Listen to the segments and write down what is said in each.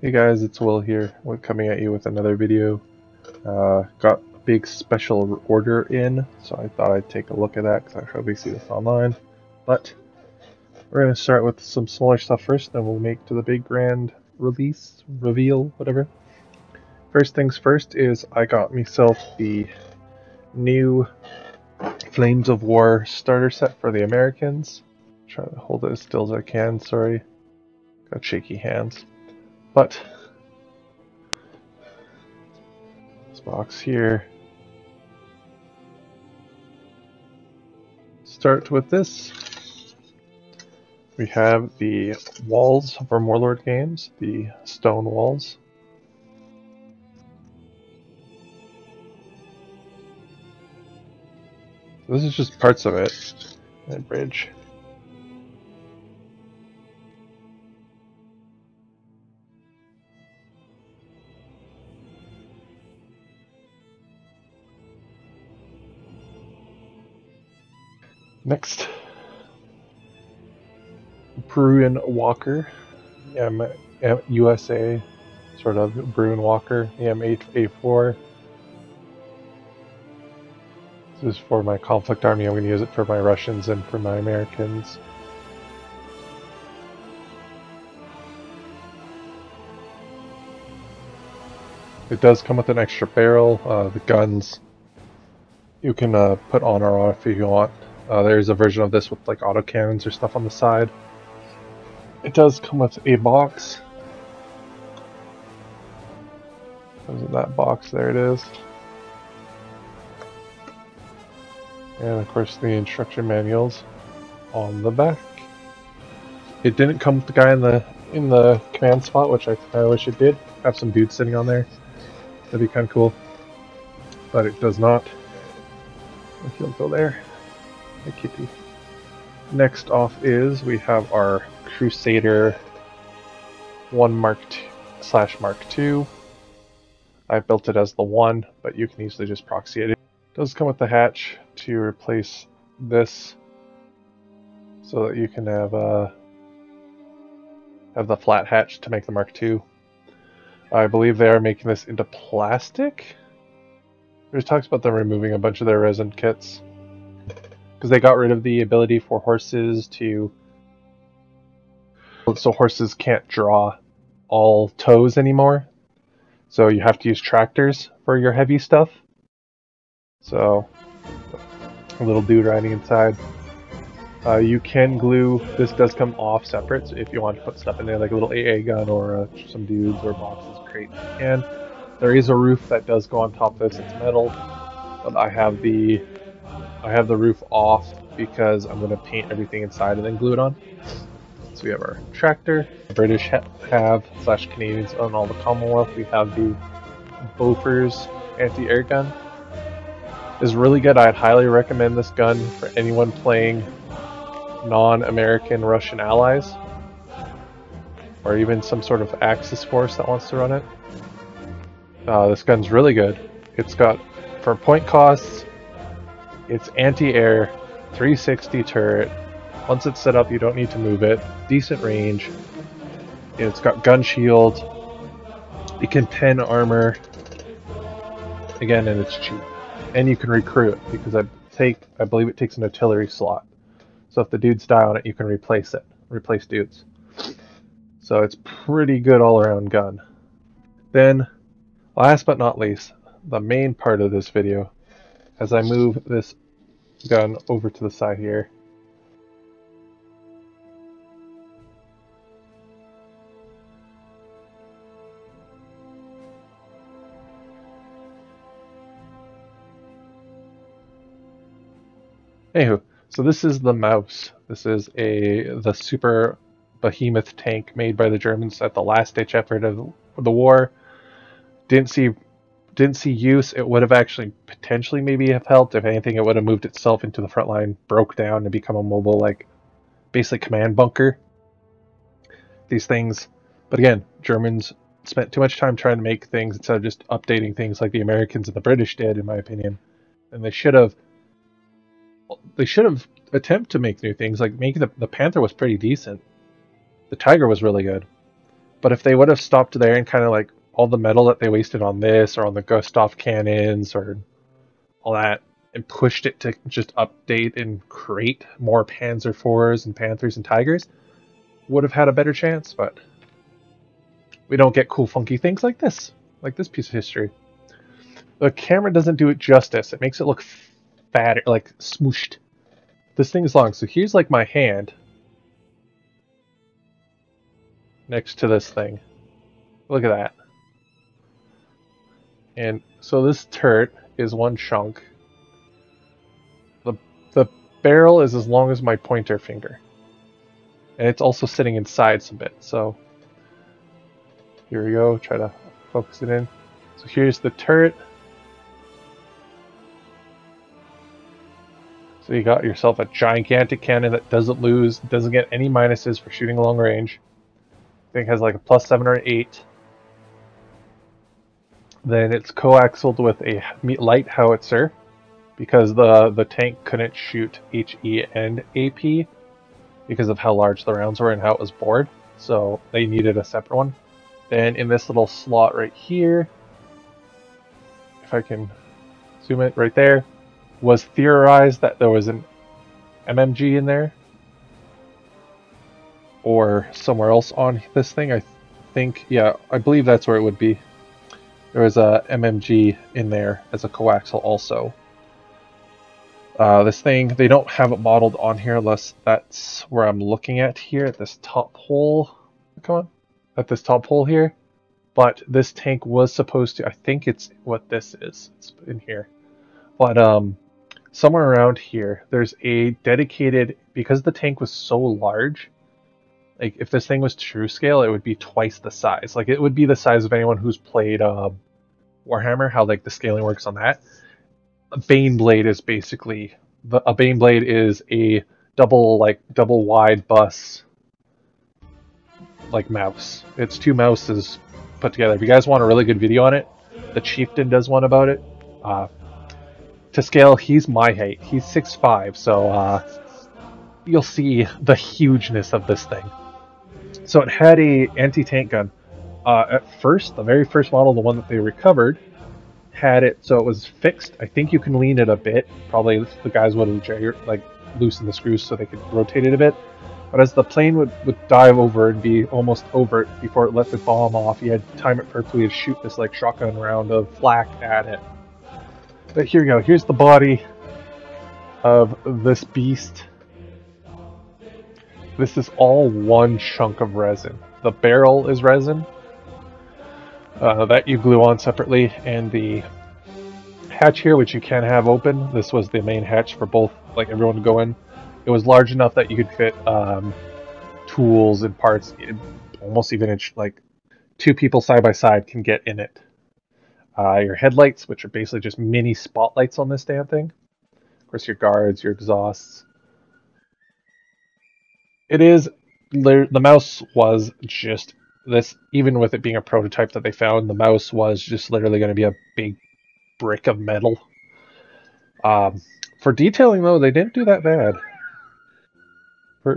Hey guys, it's Will here. We're coming at you with another video. Got a big special order in, so I thought I'd take a look at that because I probably see this online. But we're going to start with some smaller stuff first, then we'll make to the big grand release, reveal, whatever. First things first is I got myself the new Flames of War starter set for the Americans. Try to hold it as still as I can, sorry. Got shaky hands. But this box here. Start with this. We have the walls from Warlord Games, the stone walls. This is just parts of it. And a bridge. Next, Bruin Walker USA, sort of Bruin Walker M8A4. This is for my conflict army. I'm going to use it for my Russians and for my Americans. It does come with an extra barrel. The guns you can put on or off if you want. There's a version of this with like autocannons or stuff on the side. It does come with a box. Comes in that box, there it is. And of course the instruction manuals on the back. It didn't come with the guy in the command spot, which I kinda wish it did. Have some dudes sitting on there. That'd be kinda cool. But it does not. If you'll go there. A kitty. Next off is we have our Crusader 1 Mark II. I built it as the 1, but you can easily just proxy it. It does come with the hatch to replace this so that you can have the flat hatch to make the Mark II. I believe they are making this into plastic. There's talks about them removing a bunch of their resin kits. Because they got rid of the ability for horses to... So horses can't draw all tows anymore. So you have to use tractors for your heavy stuff. So, a little dude riding inside. You can glue... This does come off separate, so if you want to put stuff in there, like a little AA gun or some dudes or boxes, crates, you can. There is a roof that does go on top of this. It's metal. But I have the roof off because I'm going to paint everything inside and then glue it on. So we have our tractor, British have / Canadians own all the Commonwealth. We have the Bofors anti-air gun. It's really good. I'd highly recommend this gun for anyone playing non-American Russian allies or even some sort of Axis force that wants to run it. This gun's really good. It's got, for point costs, it's anti-air, 360 turret. Once it's set up, you don't need to move it. Decent range. It's got gun shield. It can pen armor. Again, and it's cheap. And you can recruit because I believe it takes an artillery slot. So if the dudes die on it, you can replace it. Replace dudes. So it's pretty good all-around gun. Then, last but not least, the main part of this video. As I move this gun over to the side here. Anywho, so this is the Maus. This is the super behemoth tank made by the Germans at the last ditch effort of the war. Didn't see use. It would have actually potentially maybe have helped. If anything, it would have moved itself into the front line, broke down, and become a mobile, like, basically command bunker. These things. But again, Germans spent too much time trying to make things instead of just updating things like the Americans and the British did, in my opinion. And they should have attempted to make new things. Like, the Panther was pretty decent. The Tiger was really good. But if they would have stopped there and kind of like all the metal that they wasted on this or on the Gustav cannons or all that, and pushed it to just update and create more Panzer IVs and Panthers and Tigers, would have had a better chance. But we don't get cool funky things like this piece of history. The camera doesn't do it justice. It makes it look fatter, like smooshed. This thing is long, so here's like my hand next to this thing. Look at that. And so this turret is one chunk. The barrel is as long as my pointer finger. And it's also sitting inside some bit, so here we go, try to focus it in. So here's the turret. So you got yourself a gigantic cannon that doesn't lose, doesn't get any minuses for shooting long range. I think it has like a +7 or 8. Then it's coaxialed with a light howitzer, because the tank couldn't shoot HE and AP because of how large the rounds were and how it was bored. So they needed a separate one. Then in this little slot right here, if I can zoom it right there, was theorized that there was an MMG in there or somewhere else on this thing. I think, yeah, I believe that's where it would be. There was a MMG in there as a coaxial also. This thing, they don't have it modeled on here unless that's where I'm looking at here at this top hole. Come on. At this top hole here. But this tank was supposed to, I think it's what this is. It's in here. But somewhere around here, there's a dedicated, because the tank was so large, like if this thing was true scale, it would be twice the size. Like it would be the size of anyone who's played Warhammer, how like the scaling works on that. A Baneblade is basically, a Baneblade is a double wide bus, like Maus. It's two Mauses put together. If you guys want a really good video on it, the Chieftain does one about it. To scale, he's my height. He's 6'5", so you'll see the hugeness of this thing. So it had a anti-tank gun. At first, the very first model, the one that they recovered, had it so it was fixed. I think you can lean it a bit. Probably the guys would have like loosened the screws so they could rotate it a bit. But as the plane would dive over and be almost over it before it let the bomb off, you had to time it perfectly to shoot this like shotgun round of flak at it. But here we go, here's the body of this beast. This is all one chunk of resin. The barrel is resin that you glue on separately, and the hatch here, which you can have open, this was the main hatch for both, like everyone to go in. It was large enough that you could fit tools and parts, almost even like two people side by side can get in it. Your headlights, which are basically just mini spotlights on this damn thing. Of course, your guards, your exhausts. It is, the Maus was just this, even with it being a prototype that they found, the Maus was just literally going to be a big brick of metal. For detailing, though, they didn't do that bad.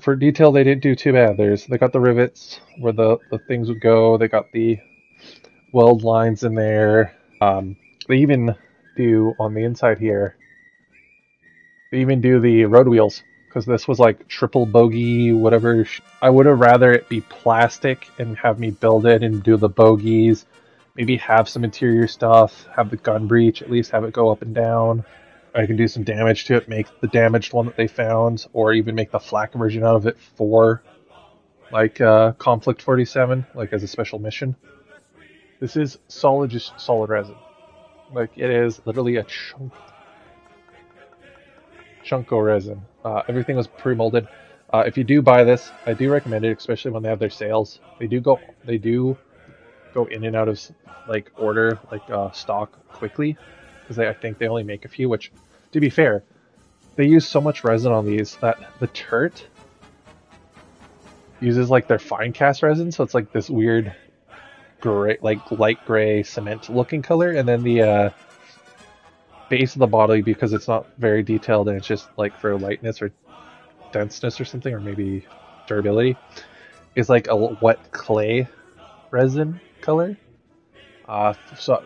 For detail, they didn't do too bad. They got the rivets where the things would go. They got the weld lines in there. They even do on the inside here, they even do the road wheels, because this was like triple bogey, whatever. I would have rather it be plastic and have me build it and do the bogeys, maybe have some interior stuff, have the gun breech, at least have it go up and down. I can do some damage to it, make the damaged one that they found, or even make the flak version out of it for like Conflict 47, like as a special mission. This is solid, just solid resin. Like, it is literally a chunk of resin. Everything was pre-molded. If you do buy this, I do recommend it, especially when they have their sales. They do go in and out of like order, like stock quickly, because I think they only make a few. Which, to be fair, they use so much resin on these that the turret uses like their fine cast resin, so it's like this weird gray, like light gray cement looking color, and then the base of the body, because it's not very detailed and it's just like for lightness or denseness or something, or maybe durability, is like a wet clay resin color. So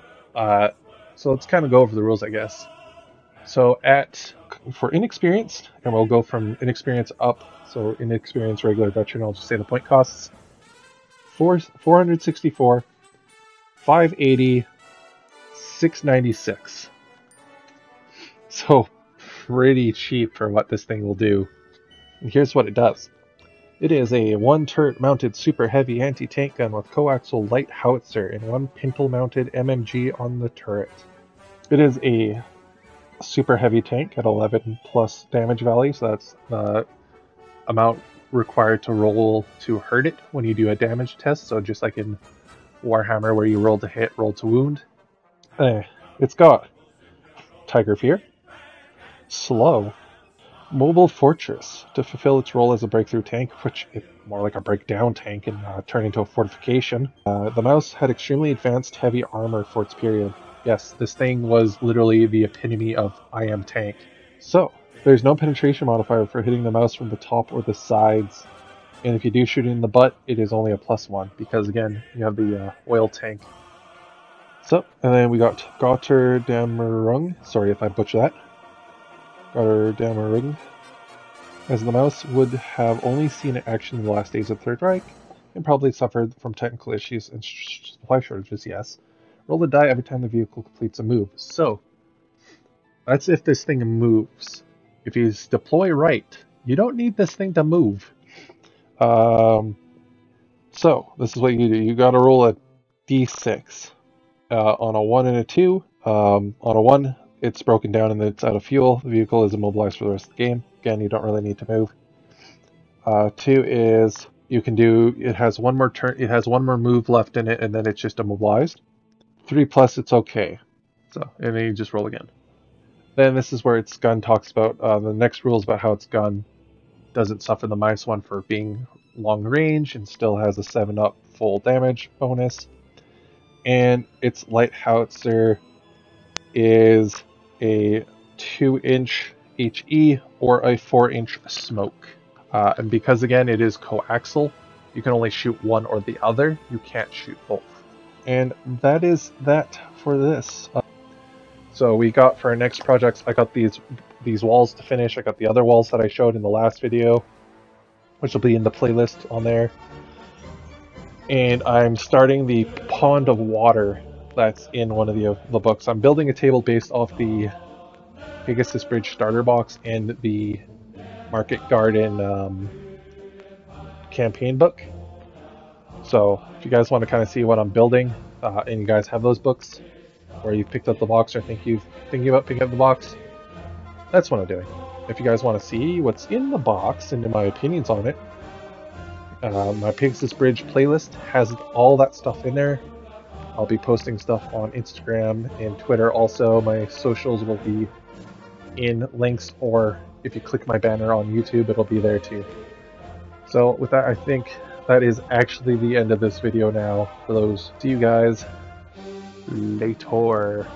let's kind of go over the rules, I guess. So for inexperienced, and we'll go from inexperienced up, so inexperienced, regular, veteran, I'll just say the point costs. 464, 580, 696. So pretty cheap for what this thing will do. And here's what it does. It is a 1-turret mounted super heavy anti-tank gun with coaxial light howitzer and 1 pintle mounted MMG on the turret. It is a super heavy tank at 11 plus damage value, so that's the amount required to roll to hurt it when you do a damage test. So just like in Warhammer where you roll to hit, roll to wound. It's got Tiger Fear, Slow, Mobile Fortress to fulfill its role as a breakthrough tank, which is more like a breakdown tank and turn into a fortification. The Maus had extremely advanced heavy armor for its period. Yes, this thing was literally the epitome of I am tank. So, there's no penetration modifier for hitting the Maus from the top or the sides, and if you do shoot it in the butt, it is only a +1, because again, you have the oil tank. So, and then we got Gotterdammerung, sorry if I butcher that. Gotterdammerung, as the Maus would have only seen action in the last days of the Third Reich, and probably suffered from technical issues and supply shortages, yes. Roll the die every time the vehicle completes a move. So, that's if this thing moves. If you deploy right, you don't need this thing to move. So, this is what you do. You gotta roll a d6. On a 1 and a 2, on a 1, it's broken down and it's out of fuel. The vehicle is immobilized for the rest of the game. Again, you don't really need to move. 2 is you can do. It has one more turn. It has one more move left in it, and then it's just immobilized. 3 plus, it's okay. So, and then you just roll again. Then this is where its gun talks about. The next rule is about how its gun doesn't suffer the -1 for being long range and still has a 7-up full damage bonus. And its light howitzer is a 2-inch HE or a 4-inch smoke. And because, again, it is coaxial, you can only shoot one or the other. You can't shoot both. And that is that for this. So we got for our next projects, I got these walls to finish. I got the other walls that I showed in the last video, which will be in the playlist on there. And I'm starting the pond of water that's in one of the books. I'm building a table based off the Pegasus Bridge starter box and the Market Garden campaign book. So if you guys want to kind of see what I'm building, and you guys have those books, or you've picked up the box, or think you're thinking about picking up the box, that's what I'm doing. If you guys want to see what's in the box and my opinions on it, my Pegasus Bridge playlist has all that stuff in there. I'll be posting stuff on Instagram and Twitter also. My socials will be in links, or if you click my banner on YouTube, it'll be there too. So with that, I think that is actually the end of this video now. For those, see you guys later.